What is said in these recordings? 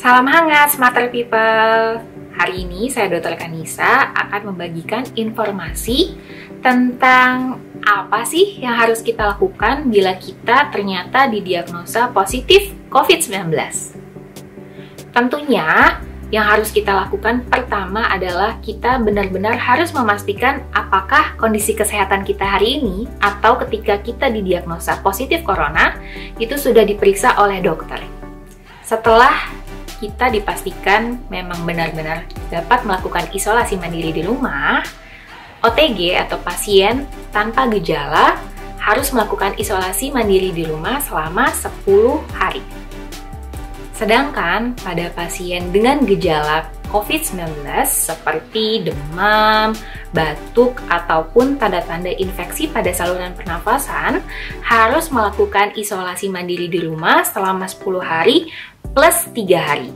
Salam hangat Smarter People. Hari ini saya Dr. Qanissa akan membagikan informasi tentang apa sih yang harus kita lakukan bila kita ternyata didiagnosa positif COVID-19. Tentunya yang harus kita lakukan pertama adalah kita benar-benar harus memastikan apakah kondisi kesehatan kita hari ini atau ketika kita didiagnosa positif corona itu sudah diperiksa oleh dokter. Setelah kita dipastikan memang benar-benar dapat melakukan isolasi mandiri di rumah, OTG atau pasien tanpa gejala harus melakukan isolasi mandiri di rumah selama 10 hari. Sedangkan pada pasien dengan gejala COVID-19 seperti demam, batuk, ataupun tanda-tanda infeksi pada saluran pernafasan harus melakukan isolasi mandiri di rumah selama 10 hari plus 3 hari.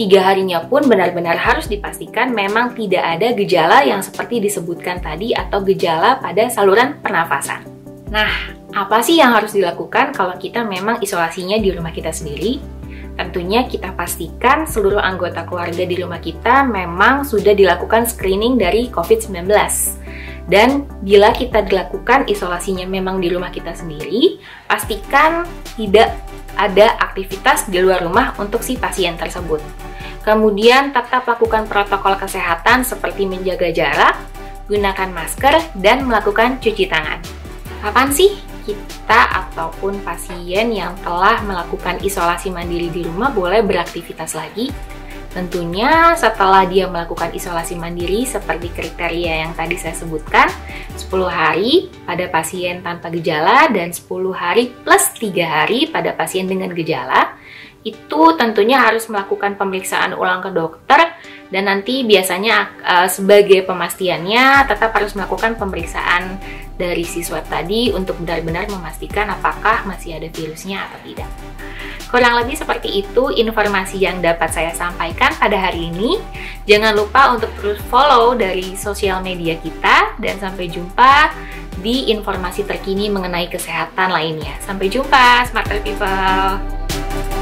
3 harinya pun benar-benar harus dipastikan memang tidak ada gejala yang seperti disebutkan tadi atau gejala pada saluran pernafasan. Nah, apa sih yang harus dilakukan kalau kita memang isolasinya di rumah kita sendiri? Tentunya kita pastikan seluruh anggota keluarga di rumah kita memang sudah dilakukan screening dari COVID-19. Dan bila kita dilakukan isolasinya memang di rumah kita sendiri, pastikan tidak ada aktivitas di luar rumah untuk si pasien tersebut. Kemudian tetap lakukan protokol kesehatan seperti menjaga jarak, gunakan masker, dan melakukan cuci tangan. Kapan sih kita ataupun pasien yang telah melakukan isolasi mandiri di rumah boleh beraktivitas lagi? Tentunya setelah dia melakukan isolasi mandiri seperti kriteria yang tadi saya sebutkan, 10 hari pada pasien tanpa gejala dan 10 hari plus 3 hari pada pasien dengan gejala, itu tentunya harus melakukan pemeriksaan ulang ke dokter, dan nanti biasanya sebagai pemastiannya tetap harus melakukan pemeriksaan dari si swab tadi untuk benar-benar memastikan apakah masih ada virusnya atau tidak. Kurang lebih seperti itu informasi yang dapat saya sampaikan pada hari ini. Jangan lupa untuk terus follow dari sosial media kita, dan sampai jumpa di informasi terkini mengenai kesehatan lainnya. Sampai jumpa Smarter People.